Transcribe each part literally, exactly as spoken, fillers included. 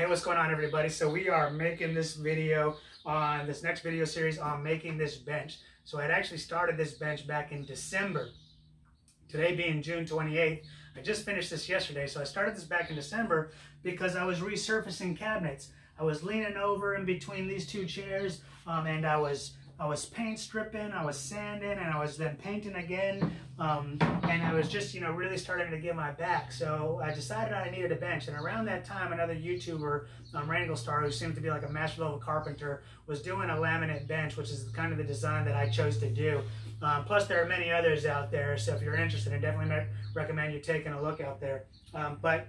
Hey, what's going on, everybody? So we are making this video on this next video series on making this bench. So I had actually started this bench back in December. Today being June twenty-eighth, I just finished this yesterday. So I started this back in December because I was resurfacing cabinets. I was leaning over in between these two chairs, um, and I was I was paint stripping, I was sanding, and I was then painting again, um, and I was just, you know, really starting to get my back. So I decided I needed a bench, and around that time, another YouTuber, um, Wranglerstar, who seemed to be like a master level carpenter, was doing a laminate bench, which is kind of the design that I chose to do. Um, plus, there are many others out there, so if you're interested, I definitely recommend you taking a look out there. Um, but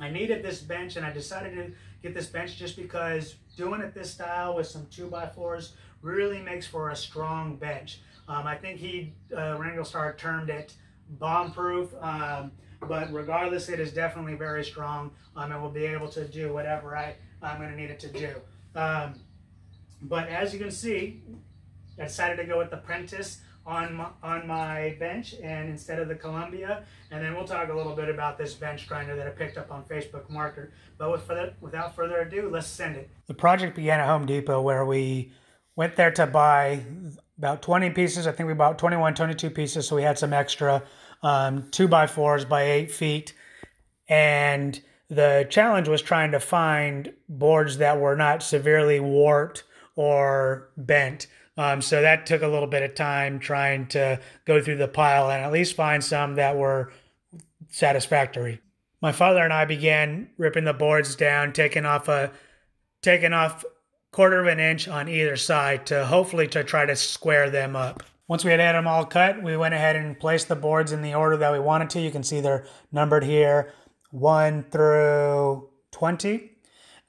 I needed this bench, and I decided to get this bench just because doing it this style with some two by fours really makes for a strong bench. Um, I think he, uh, Wranglerstar, termed it bomb-proof, um, but regardless, it is definitely very strong, um, and will be able to do whatever I, I'm going to need it to do. Um, but as you can see, I decided to go with the Prentice on my, on my bench and instead of the Columbia, and then we'll talk a little bit about this bench grinder that I picked up on Facebook Market. But with further, without further ado, let's send it. The project began at Home Depot, where we went there to buy about twenty pieces. I think we bought twenty-one, twenty-two pieces, so we had some extra. Um, two by fours by eight feet. And the challenge was trying to find boards that were not severely warped or bent. Um, so that took a little bit of time trying to go through the pile and at least find some that were satisfactory. My father and I began ripping the boards down, taking off a, taking off quarter of an inch on either side to hopefully to try to square them up. Once we had had them all cut, we went ahead and placed the boards in the order that we wanted to. You can see they're numbered here, one through twenty.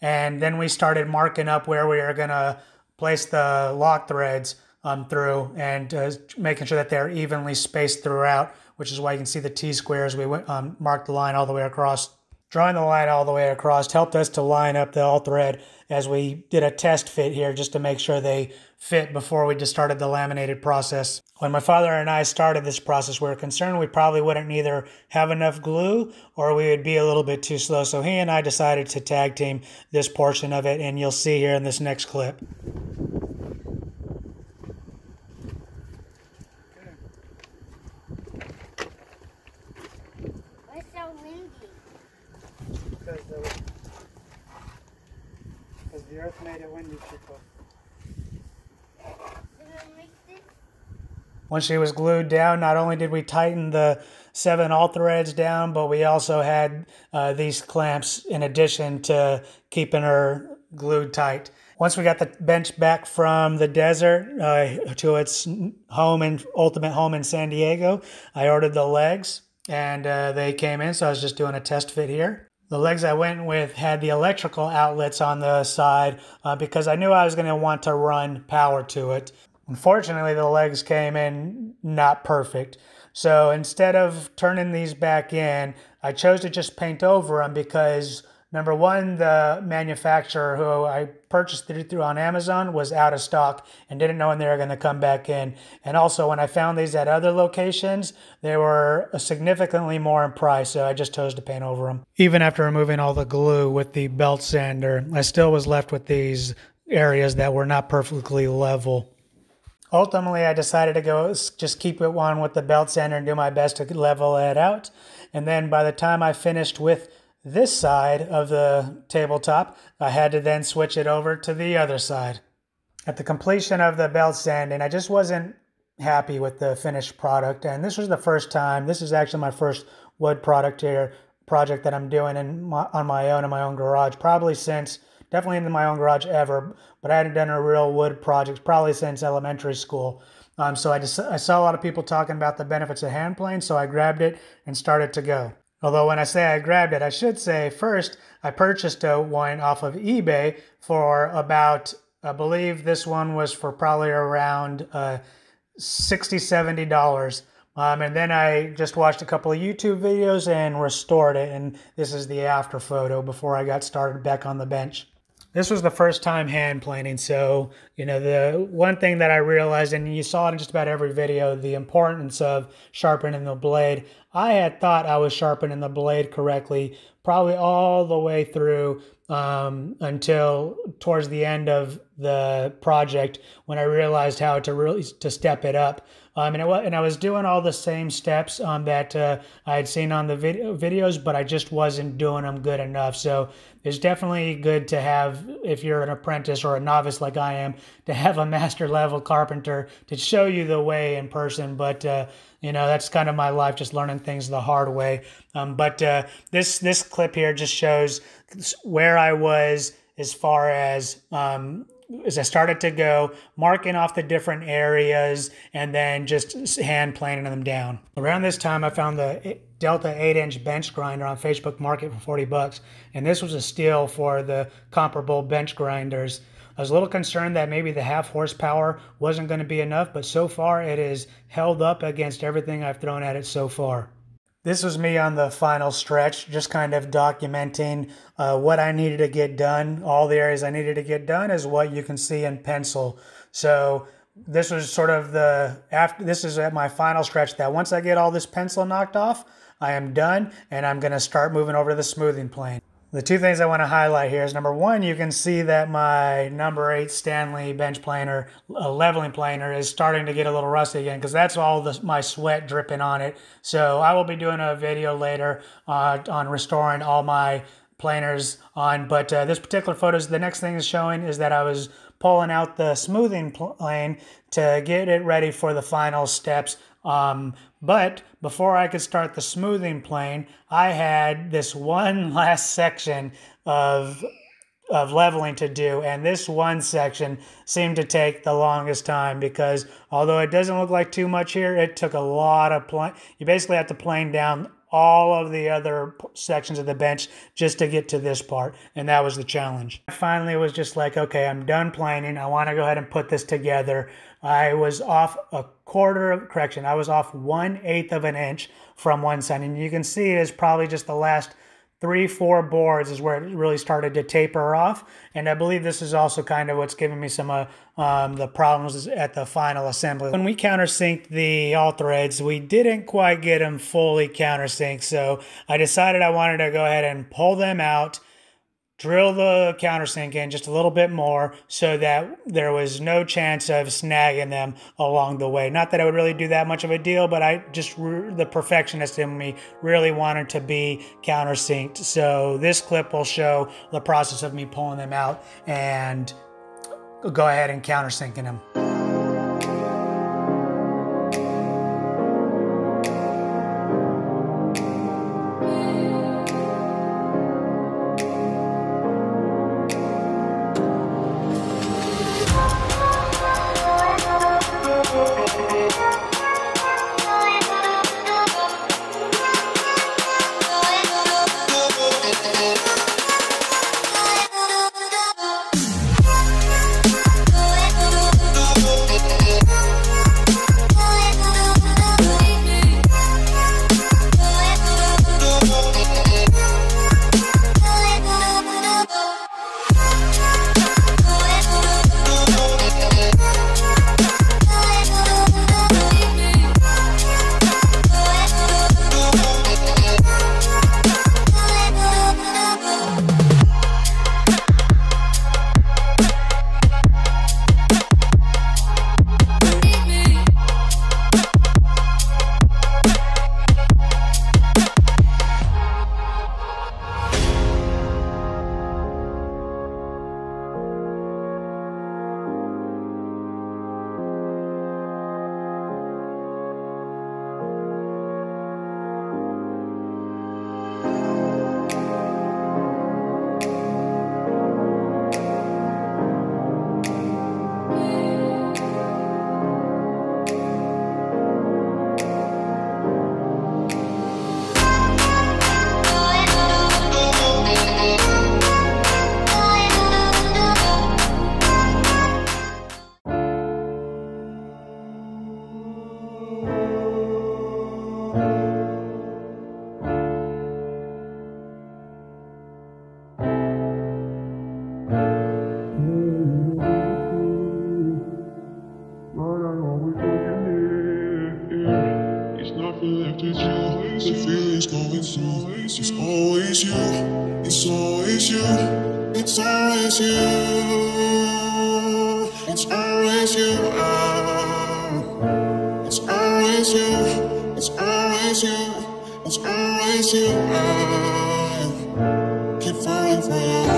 And then we started marking up where we are gonna place the lock threads um, through and uh, making sure that they're evenly spaced throughout, which is why you can see the T-squares. We went, um, marked the line all the way across. Drawing the line all the way across helped us to line up the all thread as we did a test fit here just to make sure they fit before we just started the laminated process. When my father and I started this process, we were concerned we probably wouldn't either have enough glue or we would be a little bit too slow. So he and I decided to tag team this portion of it, and you'll see here in this next clip. The earth made it windy, people. Once she was glued down, not only did we tighten the seven all threads down, but we also had uh, these clamps in addition to keeping her glued tight. Once we got the bench back from the desert uh, to its home and ultimate home in San Diego, I ordered the legs and uh, they came in, so I was just doing a test fit here. The legs I went with had the electrical outlets on the side uh, because I knew I was going to want to run power to it. Unfortunately, the legs came in not perfect. So instead of turning these back in, I chose to just paint over them because, number one, the manufacturer who I purchased it through on Amazon was out of stock and didn't know when they were going to come back in. And also, when I found these at other locations, they were significantly more in price, so I just chose to paint over them. Even after removing all the glue with the belt sander, I still was left with these areas that were not perfectly level. Ultimately, I decided to go just keep it on with the belt sander and do my best to level it out. And then by the time I finished with this side of the tabletop, I had to then switch it over to the other side. At the completion of the belt sanding, I just wasn't happy with the finished product, and this was the first time. This is actually my first wood product here project that I'm doing in my, on my own in my own garage, probably since definitely in my own garage ever, but I hadn't done a real wood project probably since elementary school. Um, so I just I saw a lot of people talking about the benefits of hand plane, so I grabbed it and started to go. Although when I say I grabbed it, I should say first I purchased a one off of eBay for about, I believe this one was for probably around uh, sixty, seventy dollars. Um, and then I just watched a couple of YouTube videos and restored it. And this is the after photo before I got started back on the bench. This was the first time hand planing, so, you know, the one thing that I realized, and you saw it in just about every video, the importance of sharpening the blade. I had thought I was sharpening the blade correctly probably all the way through um, until towards the end of the project when I realized how to really to step it up. Um, and, it, and I was doing all the same steps um, that uh, I had seen on the video, videos, but I just wasn't doing them good enough. So it's definitely good to have, if you're an apprentice or a novice like I am, to have a master level carpenter to show you the way in person. But, uh, you know, that's kind of my life, just learning things the hard way. Um, but uh, this, this clip here just shows where I was as far as... Um, as I started to go, marking off the different areas and then just hand planing them down. Around this time, I found the Delta eight inch bench grinder on Facebook Market for forty bucks, and this was a steal for the comparable bench grinders. I was a little concerned that maybe the half horsepower wasn't going to be enough, but so far it is held up against everything I've thrown at it so far. This was me on the final stretch, just kind of documenting uh, what I needed to get done. All the areas I needed to get done is what you can see in pencil. So this was sort of the, after, this is at my final stretch that once I get all this pencil knocked off, I am done and I'm going to start moving over to the smoothing plane. The two things I want to highlight here is, number one, you can see that my number eight Stanley bench planer, uh, leveling planer, is starting to get a little rusty again because that's all the, my sweat dripping on it. So I will be doing a video later uh, on restoring all my planers on. But uh, this particular photo, is the next thing is showing is that I was pulling out the smoothing plane to get it ready for the final steps. Um, but before I could start the smoothing plane, I had this one last section of, of leveling to do. And this one section seemed to take the longest time because although it doesn't look like too much here, it took a lot of plane. You basically have to plane down all of the other sections of the bench just to get to this part. And that was the challenge. I finally was just like, okay, I'm done planing. I want to go ahead and put this together. I was off a quarter of, correction, I was off one eighth of an inch from one side. And you can see it's probably just the last three, four boards is where it really started to taper off. And I believe this is also kind of what's giving me some of uh, um, the problems at the final assembly. When we countersinked the all threads, we didn't quite get them fully countersinked. So I decided I wanted to go ahead and pull them out, drill the countersink in just a little bit more so that there was no chance of snagging them along the way. Not that I would really do that much of a deal, but I just, the perfectionist in me really wanted to be countersinked. So this clip will show the process of me pulling them out and go ahead and countersinking them. It's always you. It's always you. Oh. It's always you. It's always you. It's always you. Oh. Keep falling for you.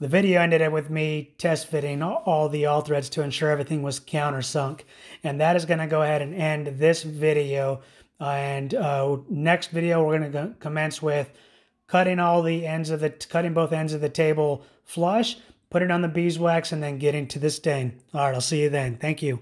The video ended up with me test fitting all the all threads to ensure everything was countersunk. And that is going to go ahead and end this video. Uh, and uh, next video, we're going to go commence with cutting all the ends of the, cutting both ends of the table flush, putting on the beeswax, and then getting to the stain. All right, I'll see you then. Thank you.